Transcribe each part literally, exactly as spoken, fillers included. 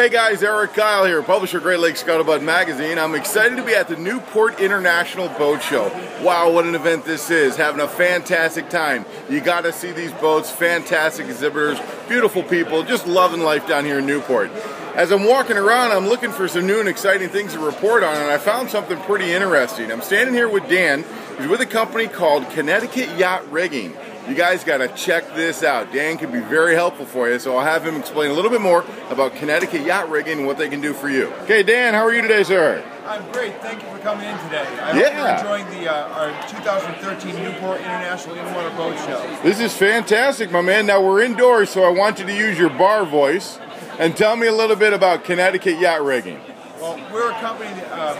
Hey guys, Erik Kyle here, publisher of Great Lakes Scuttlebutt Magazine. I'm excited to be at the Newport International Boat Show. Wow, what an event this is. Having a fantastic time. You got to see these boats, fantastic exhibitors, beautiful people, just loving life down here in Newport. As I'm walking around, I'm looking for some new and exciting things to report on, and I found something pretty interesting. I'm standing here with Dan, who's with a company called Connecticut Yacht Rigging. You guys got to check this out. Dan can be very helpful for you, so I'll have him explain a little bit more about Connecticut Yacht Rigging and what they can do for you. Okay, Dan, how are you today, sir? I'm great. Thank you for coming in today. I yeah. hope you're enjoying the, uh, our two thousand thirteen Newport International In-Water Boat Show. This is fantastic, my man. Now, we're indoors, so I want you to use your bar voice and tell me a little bit about Connecticut Yacht Rigging. Well, we're a company that, uh,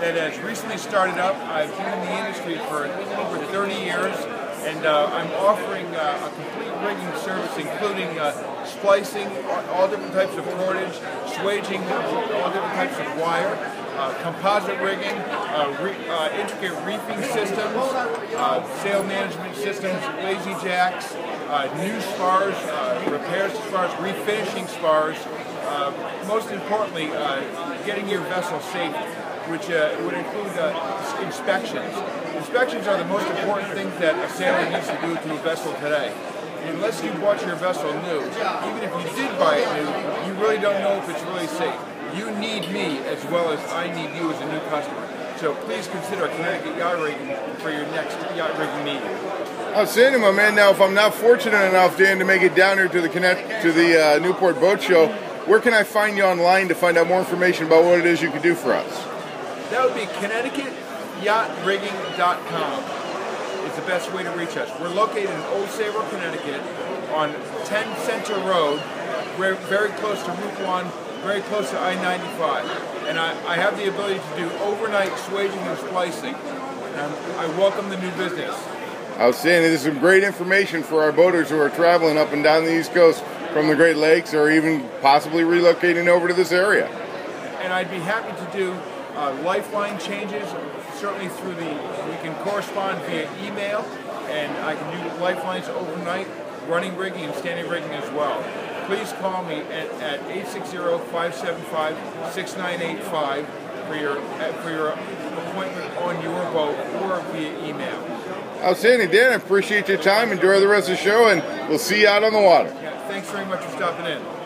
that has recently started up. I've been in the industry for over thirty years. And uh, I'm offering uh, a complete rigging service, including uh, splicing, all different types of cordage, swaging, all different types of wire, uh, composite rigging, uh, re uh, intricate reefing systems, uh, sail management systems, lazy jacks, uh, new spars, uh, repairs to spars, refinishing spars. Uh, most importantly, uh, getting your vessel safe, which uh, would include uh, inspections. Inspections are the most important things that a sailor needs to do to a vessel today. Unless you bought your vessel new, even if you did buy it new, you really don't know if it's really safe. You need me as well as I need you as a new customer. So please consider Connecticut Yacht Rigging for your next yacht rigging meeting. Outstanding, my man. Now, if I'm not fortunate enough, Dan, to make it down here to the Connect to the uh, Newport Boat Show, where can I find you online to find out more information about what it is you can do for us? That would be Connecticut Yacht Rigging dot com. It's the best way to reach us. We're located in Old Saybrook, Connecticut, on ten Center Road. We're very close to Route one, very close to I ninety-five. And I, I have the ability to do overnight swaging and splicing. And I'm, I welcome the new business. Outstanding. This is some great information for our boaters who are traveling up and down the East Coast from the Great Lakes or even possibly relocating over to this area. And I'd be happy to do Uh, lifeline changes, certainly through the, we can correspond via email, and I can do lifelines overnight, running rigging and standing rigging as well. Please call me at, at eight six zero, five seven five, six nine eight five for your, for your appointment on your boat or via email. Outstanding, Dan. I appreciate your time. Enjoy the rest of the show, and we'll see you out on the water. Yeah, thanks very much for stopping in.